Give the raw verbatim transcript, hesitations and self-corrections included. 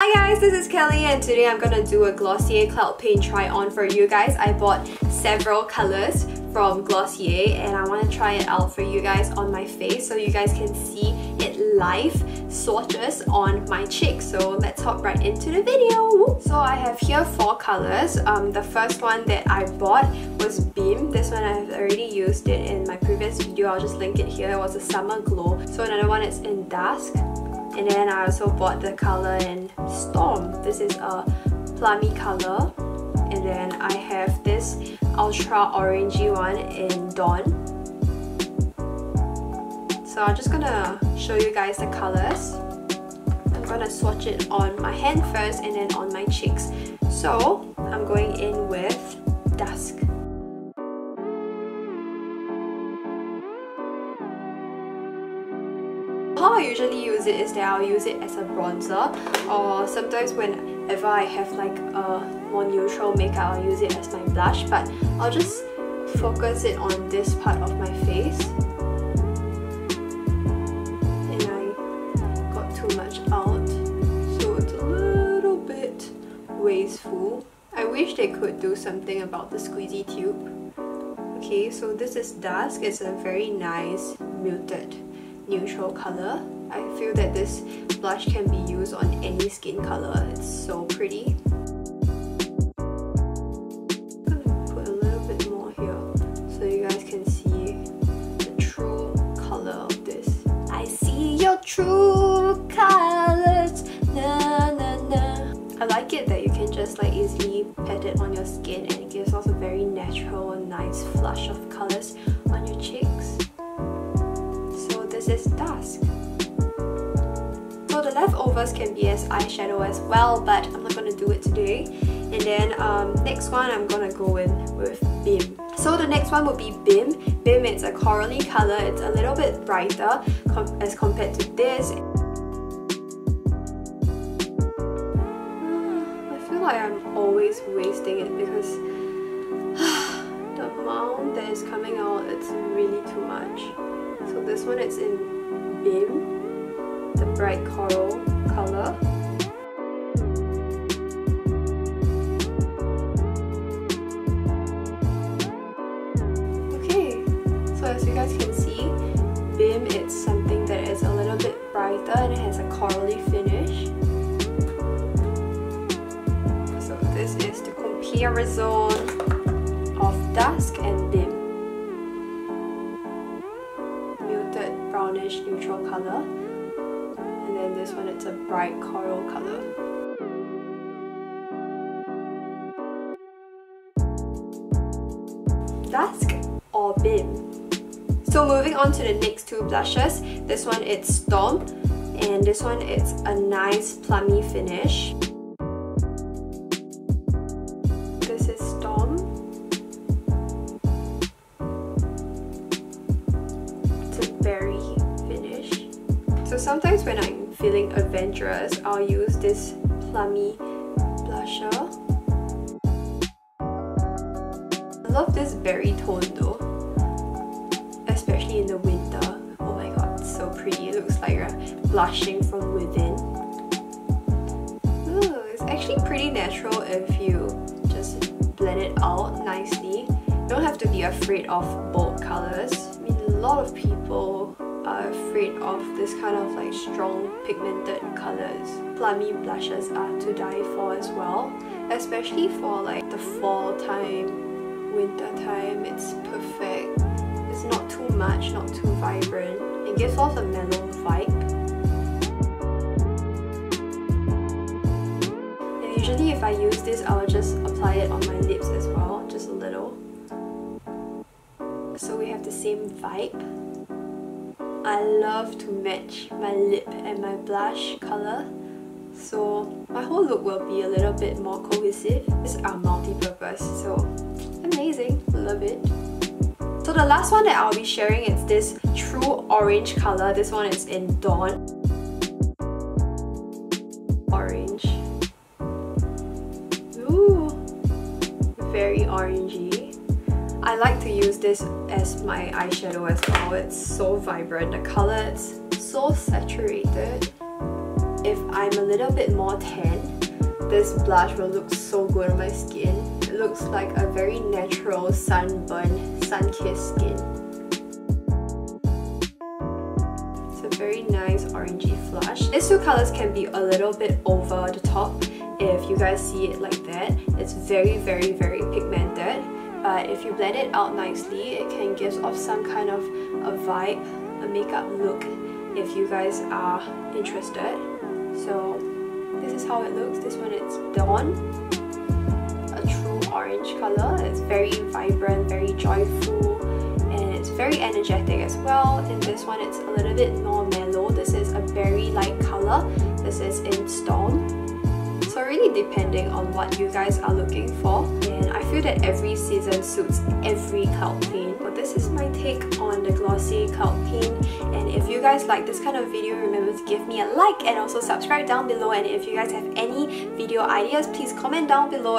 Hi guys, this is Kelly and today I'm gonna do a Glossier cloud paint try on for you guys. I bought several colors from Glossier and I want to try it out for you guys on my face so you guys can see it live swatches on my cheek. So let's hop right into the video. So I have here four colors. Um, the first one that I bought was Beam. This one I've already used it in my previous video. I'll just link it here. It was a summer glow. So another one is in Dusk. And then I also bought the color in Storm. This is a plummy color. And then I have this ultra orangey one in Dawn. So I'm just gonna show you guys the colors. I'm gonna swatch it on my hand first and then on my cheeks. So I'm going in with Dusk. How I usually use it is that I'll use it as a bronzer, or sometimes whenever I have like a more neutral makeup I'll use it as my blush, but I'll just focus it on this part of my face. And I got too much out, so it's a little bit wasteful. I wish they could do something about the squeezy tube. Okay, so this is Dusk. It's a very nice muted neutral color. I feel that this blush can be used on any skin color. It's so pretty. I'm gonna put a little bit more here so you guys can see the true color of this. I see your true colors. Na na na. I like it that you can just like easily pat it on your skin and it gives off a very natural and nice flush of colors on your cheeks. This is Dusk. So the leftovers can be as eyeshadow as well, but I'm not going to do it today. And then um, next one I'm going to go in with Beam. So the next one would be Beam. Beam is a corally colour. It's a little bit brighter com as compared to this. Mm, I feel like I'm always wasting it because the amount that is coming out, it's really too much. So this one is in Beam, the bright coral color. Okay, so as you guys can see, Beam is something that is a little bit brighter and it has a corally finish. So this is the comparison of Dusk and Beam. Brownish neutral color, and then this one, it's a bright coral color. Dusk or Beam. So moving on to the next two blushes. This one, it's Storm, and this one, it's a nice plummy finish. This is Storm. Berry finish. So sometimes when I'm feeling adventurous, I'll use this plummy blusher. I love this berry tone though, especially in the winter. Oh my god, it's so pretty. It looks like you're blushing from within. Ooh, it's actually pretty natural if you just blend it out nicely. You don't have to be afraid of bold colors. I mean, a lot of people are afraid of this kind of like strong pigmented colors. Plummy blushes are to die for as well, especially for like the fall time, winter time. It's perfect. It's not too much, not too vibrant. It gives off a mellow vibe. And usually if I use this, I will just apply it on my lips as well, just a little. So we have the same vibe. I love to match my lip and my blush colour, so my whole look will be a little bit more cohesive. These are multi-purpose, so amazing, love it. So the last one that I'll be sharing is this true orange colour. This one is in Dawn. Orange. Ooh, very orangey. I like to use this as my eyeshadow as well. It's so vibrant, the colour is so saturated. if I'm a little bit more tan, this blush will look so good on my skin. It looks like a very natural sunburn, sun-kissed skin. It's a very nice orangey flush. These two colors can be a little bit over the top if you guys see it like that. It's very, very, very pigmented. But if you blend it out nicely, it can give off some kind of a vibe, a makeup look, if you guys are interested. So this is how it looks. This one is Dawn, a true orange color. It's very vibrant, very joyful, and it's very energetic as well. In this one, it's a little bit more mellow. This is a very light color. This is in Storm. So really depending on what you guys are looking for, and I feel that every season suits every cloud paint. But this is my take on the Glossier cloud paint, and if you guys like this kind of video, remember to give me a like and also subscribe down below. And if you guys have any video ideas, please comment down below.